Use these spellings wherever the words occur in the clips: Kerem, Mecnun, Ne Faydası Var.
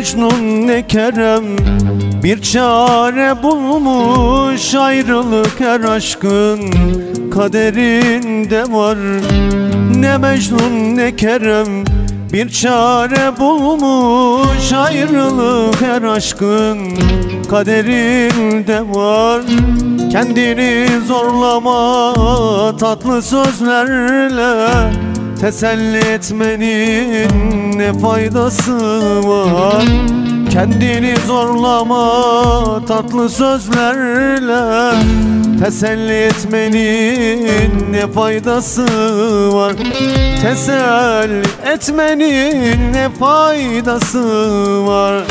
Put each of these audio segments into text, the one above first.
Mecnun ne Kerem, bir çare bulmuş ayrılık her aşkın kaderinde var. Ne Mecnun ne Kerem, bir çare bulmuş ayrılık her aşkın kaderinde var. Kendini zorlama tatlı sözlerle, teselli etmenin ne faydası var? Kendini zorlama tatlı sözlerle, teselli etmenin ne faydası var? Teselli etmenin ne faydası var?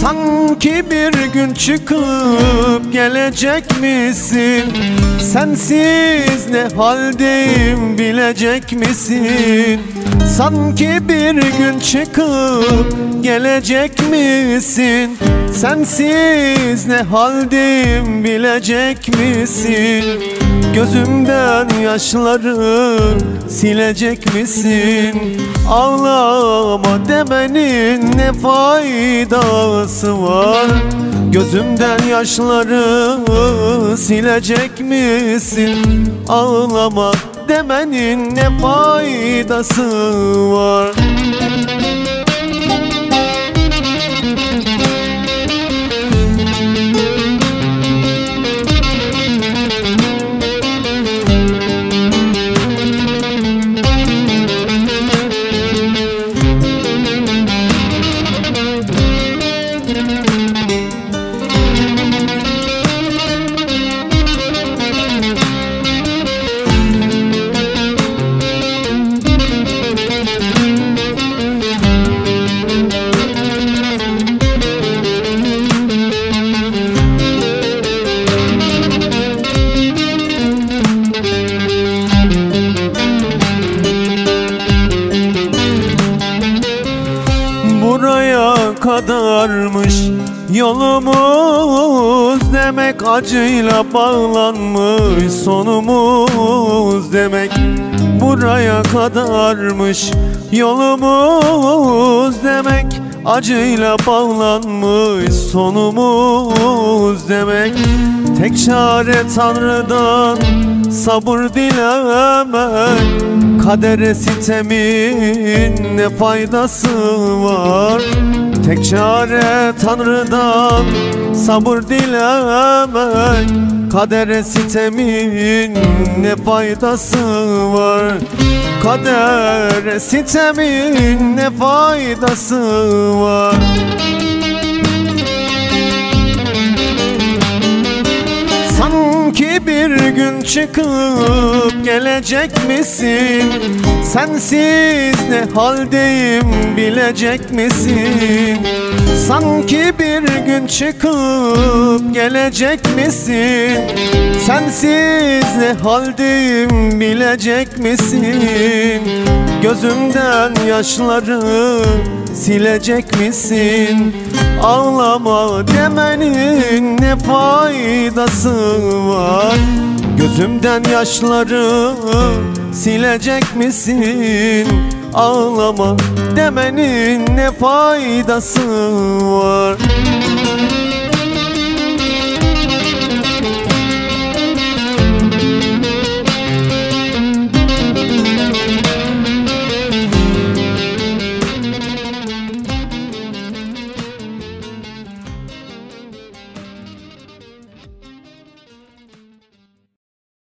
Sanki bir gün çıkıp gelecek misin? Sensiz ne haldeyim bilecek misin? Sanki bir gün çıkıp gelecek misin? Sensiz ne haldeyim bilecek misin? Gözümden yaşları silecek misin? Ağlama demenin ne faydası var? Gözümden yaşları silecek misin? Ağlama demenin ne faydası var? Buraya kadarmış yolumuz demek, acıyla bağlanmış sonumuz demek. Buraya kadarmış yolumuz demek, acıyla bağlanmış sonumuz demek. Tek çare Tanrı'dan sabır dilemek, kadere sitemin ne faydası var? Tek çare Tanrı'dan sabır dilemek, kadere sitemin ne faydası var? Kadere sitemin ne faydası var? Sanki bir gün çıkıp gelecek misin? Sensiz ne haldeyim bilecek misin? Sanki bir gün çıkıp gelecek misin? Sensiz ne haldeyim bilecek misin? Gözümden yaşları silecek misin? Ağlama demenin ne faydası var? Gözümden yaşları silecek misin? Ağlama demenin ne faydası var?